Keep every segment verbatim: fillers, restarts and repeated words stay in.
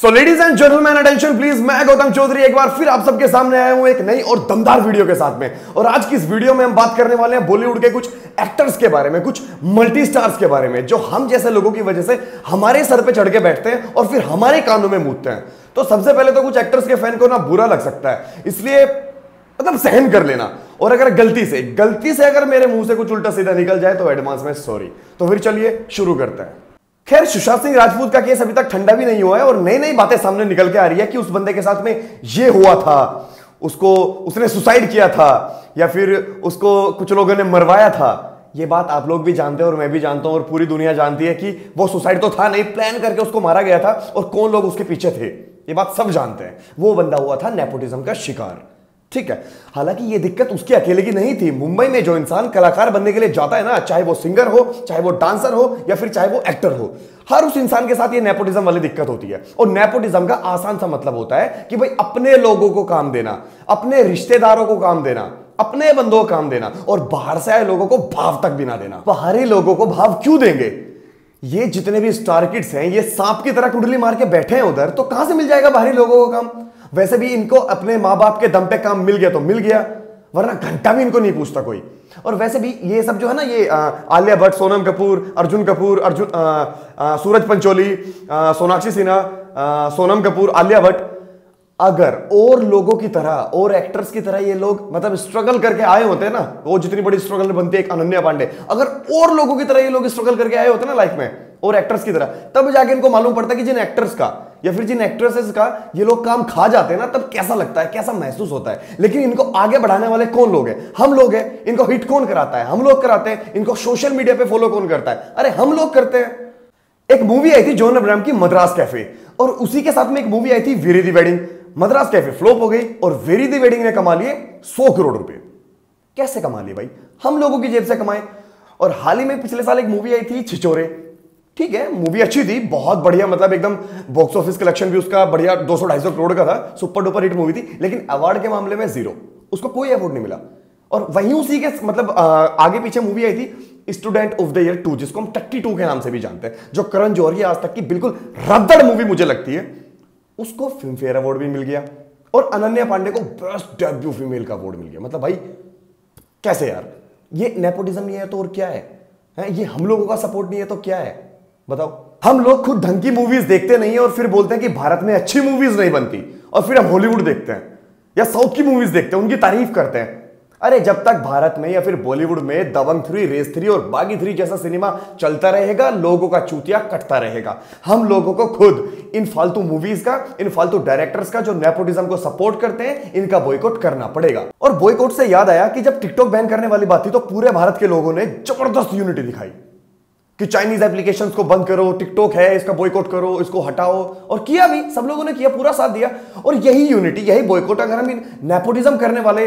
So ladies and gentlemen, attention please, मैं गौतम चौधरी एक बार फिर आप सबके सामने आया हूं एक नई और दमदार वीडियो के साथ में। और आज की इस वीडियो में हम बात करने वाले हैं बॉलीवुड के कुछ एक्टर्स के बारे में, कुछ मल्टी स्टार्स के बारे में, जो हम जैसे लोगों की वजह से हमारे सर पे चढ़ के बैठते हैं और फिर हमारे कानों में मूतते हैं। तो सबसे पहले तो कुछ एक्टर्स के फैन को ना बुरा लग सकता है, इसलिए मतलब सहन कर लेना। और अगर गलती से गलती से अगर मेरे मुंह से कुछ उल्टा सीधा निकल जाए तो एडवांस में सॉरी। तो फिर चलिए शुरू करते हैं। खैर, सुशांत सिंह राजपूत का केस अभी तक ठंडा भी नहीं हुआ है और नई नई बातें सामने निकल के आ रही है कि उस बंदे के साथ में ये हुआ था, उसको उसने सुसाइड किया था या फिर उसको कुछ लोगों ने मरवाया था। ये बात आप लोग भी जानते हो और मैं भी जानता हूं और पूरी दुनिया जानती है कि वो सुसाइड तो था नहीं, प्लान करके उसको मारा गया था और कौन लोग उसके पीछे थे ये बात सब जानते हैं। वो बंदा हुआ था नेपोटिज्म का शिकार, ठीक है। हालांकि ये दिक्कत उसके अकेले की नहीं थी। मुंबई में जो इंसान कलाकार बनने के लिए जाता है ना, चाहे वो सिंगर हो, चाहे वो डांसर हो या फिर चाहे वो एक्टर हो, हर उस इंसान के साथ ये नेपोटिज्म वाली दिक्कत होती है। और नेपोटिज्म का आसान सा मतलब होता है कि भाई अपने लोगों को काम देना, अपने रिश्तेदारों को काम देना, अपने बंदों को काम देना और बाहर से आए लोगों को भाव तक भी ना देना। बाहरी लोगों को भाव क्यों देंगे? ये जितने भी स्टार किड्स हैं ये सांप की तरह कुंडली मार के बैठे हैं उधर, तो कहां से मिल जाएगा बाहरी लोगों को काम? वैसे भी इनको अपने माँ बाप के दम पे काम मिल गया तो मिल गया, वरना घंटा भी इनको नहीं पूछता कोई। और वैसे भी ये सब जो है ना, ये आलिया भट्ट, सोनम कपूर, अर्जुन कपूर, अर्जुन आ, आ, सूरज पंचोली, सोनाक्षी सिन्हा, सोनम कपूर, आलिया भट्ट, अगर और लोगों की तरह और एक्टर्स की तरह ये लोग मतलब स्ट्रगल करके आए होते हैं ना, वो जितनी बड़ी स्ट्रगल बनती है एक अनन्या पांडे, अगर और लोगों की तरह ये लोग स्ट्रगल करके आए होते ना लाइफ में और एक्टर्स की तरह, तब जाके इनको मालूम पड़ता है कि जिन एक्टर्स का या फिर जिन एक्ट्रेसेस का ये लोग काम खा जाते हैं ना, तब कैसा लगता है, कैसा महसूस होता है। लेकिन इनको आगे बढ़ाने वाले कौन लोग हैं? हम लोग हैं। इनको हिट कौन कराता है? हम लोग कराते हैं। इनको सोशल मीडिया पे फॉलो कौन करता है? अरे हम लोग करते हैं। एक मूवी आई थी जॉन अब्राहम की मद्रास कैफे और उसी के साथ में एक मूवी आई थी Veere Di wedding. Madras cafe flop हो गई और वेरी दी वेडिंग ने कमा लिए सौ करोड़ रुपए। कैसे कमा लिए भाई? हम लोगों की जेब से कमाए। और हाल ही में पिछले साल एक मूवी आई थी छिछोरे, ठीक है, मूवी अच्छी थी, बहुत बढ़िया, मतलब एकदम बॉक्स ऑफिस कलेक्शन भी उसका बढ़िया दो सौ ढाई सौ करोड़ का था, सुपर डुपर हिट मूवी थी, लेकिन अवार्ड के मामले में जीरो, उसको कोई अवार्ड नहीं मिला। और वहीं उसी के मतलब आगे पीछे मूवी आई थी student of the year two, जिसको हम टट्टी टू के नाम से भी जानते हैं, जो करण जौहर की आज तक की बिल्कुल रद्दड़ मूवी मुझे लगती है, उसको फिल्म फेयर अवार्ड भी मिल गया और अनन्या पांडे को बेस्ट डेब्यू फीमेल का अवार्ड मिल गया। मतलब भाई कैसे यार, ये नेपोटिज्म नहीं है तो और क्या है? ये हम लोगों का सपोर्ट नहीं है तो क्या है बताओ? हम लोग खुद ढंग की मूवीज देखते नहीं है और फिर बोलते हैं कि भारत में अच्छी मूवीज नहीं बनती, और फिर हम हॉलीवुड देखते हैं या साउथ की मूवीज देखते हैं, उनकी तारीफ करते हैं। अरे जब तक भारत में या फिर बॉलीवुड में दबंग थ्री, रेस थ्री और बागी थ्री जैसा सिनेमा चलता रहेगा, लोगों का चूतिया कटता रहेगा। हम लोगों को खुद इन फालतू मूवीज का, इन फालतू डायरेक्टर्स का जो नेपोटिज्म को सपोर्ट करते हैं, इनका बॉयकॉट करना पड़ेगा। और बॉयकॉट से याद आया कि जब टिकटॉक बैन करने वाली बात थी तो पूरे भारत के लोगों ने जबरदस्त यूनिटी दिखाई कि चाइनीज एप्लीकेशंस को बंद करो, टिकटॉक है इसका बॉयकॉट करो, इसको हटाओ, और किया भी, सब लोगों ने किया, पूरा साथ दिया। और यही यूनिटी, यही बॉयकॉट अगर हम नेपोटिज्म करने वाले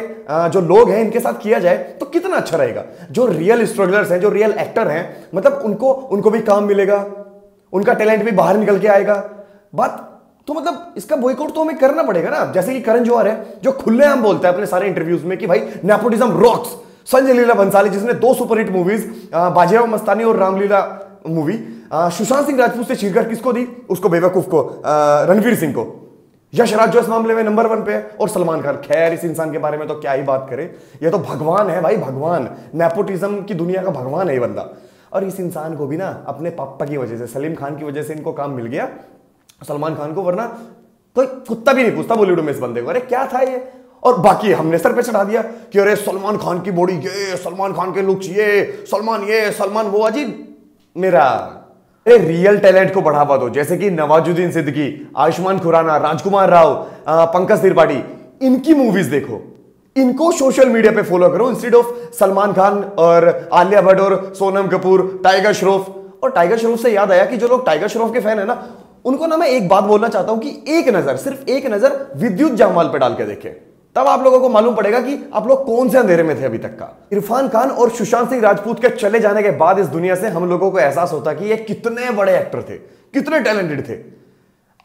जो लोग हैं इनके साथ किया जाए तो कितना अच्छा रहेगा। जो रियल स्ट्रगलर्स हैं, जो रियल एक्टर हैं, मतलब उनको उनको भी काम मिलेगा, उनका टैलेंट भी बाहर निकल के आएगा। बात तो मतलब इसका बॉयकॉट तो हमें करना पड़ेगा ना। जैसे कि करण जौहर है जो खुलेआम बोलता है अपने सारे इंटरव्यूज में कि भाई नेपोटिज्म रॉक्स। संजय लीला भंसाली जिसने दो सुपरहिट मूवीज बाजीराव मस्तानी और रामलीला मूवी सुशांत सिंह राजपूत से छीनकर किसको दी? उसको बेवकूफ को, रणवीर सिंह को। यश राज जो इस मामले में नंबर वन पे है, और सलमान खान। खैर इस इंसान के बारे में तो क्या ही बात करें, ये तो भगवान है भाई, भगवान, नेपोटिज्म की दुनिया का भगवान है ये बंदा। और इस इंसान को भी ना अपने पापा की वजह से, सलीम खान की वजह से इनको काम मिल गया, सलमान खान को, वरना कोई कुत्ता भी नहीं पूछता बॉलीवुड में इस बंदे को, अरे क्या था ये। और बाकी हमने सर पे चढ़ा दिया कि अरे सलमान खान की बॉडी ये, सलमान खान के लुक्स ये, सलमान ये, सलमान वो। अजीब मेरा, अरे रियल टैलेंट को बढ़ावा दो, जैसे कि नवाजुद्दीन सिद्दीकी, आयुष्मान खुराना, राजकुमार राव, पंकज त्रिपाठी, इनकी मूवीज देखो, इनको सोशल मीडिया पे फॉलो करो, इंस्टेड ऑफ सलमान खान और आलिया भट्ट और सोनम कपूर, टाइगर श्रॉफ। और टाइगर श्रॉफ से याद आया कि जो लोग टाइगर श्रॉफ के फैन है ना, उनको ना मैं एक बात बोलना चाहता हूं कि एक नजर, सिर्फ एक नजर विद्युत जामवाल पे डाल के देखें, तब आप लोगों को मालूम पड़ेगा कि आप लोग कौन से अंधेरे में थे अभी तक का। इरफान खान और सुशांत सिंह राजपूत के चले जाने के बाद इस दुनिया से हम लोगों को एहसास होता कि ये कितने बड़े एक्टर थे, कितने टैलेंटेड थे।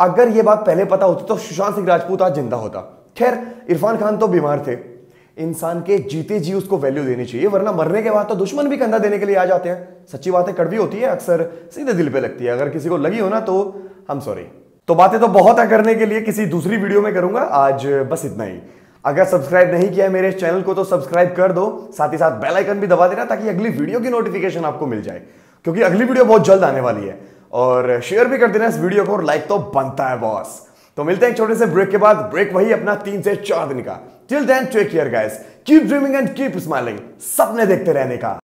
अगर ये बात पहले पता होती तो सुशांत सिंह राजपूत आज जिंदा होता। खैर इरफान खान तो बीमार थे, इंसान के जीते जी उसको वैल्यू देनी चाहिए, वरना मरने के बाद तो दुश्मन भी कंधा देने के लिए आ जाते हैं। सच्ची बातें कड़वी होती है, अक्सर सीधे दिल पे लगती है, अगर किसी को लगी हो ना तो हम सॉरी। तो बातें तो बहुत है करने के लिए, किसी दूसरी वीडियो में करूंगा, आज बस इतना ही। अगर सब्सक्राइब नहीं किया है मेरे चैनल को तो सब्सक्राइब कर दो, साथ ही साथ बेल आइकन भी दबा देना ताकि अगली वीडियो की नोटिफिकेशन आपको मिल जाए, क्योंकि अगली वीडियो बहुत जल्द आने वाली है। और शेयर भी कर देना इस वीडियो को, और लाइक तो बनता है बॉस। तो मिलते हैं एक छोटे से ब्रेक के बाद, ब्रेक वही अपना तीन से चार दिन का। Till then take care guys, keep dreaming and keep smiling, सपने देखते रहने का।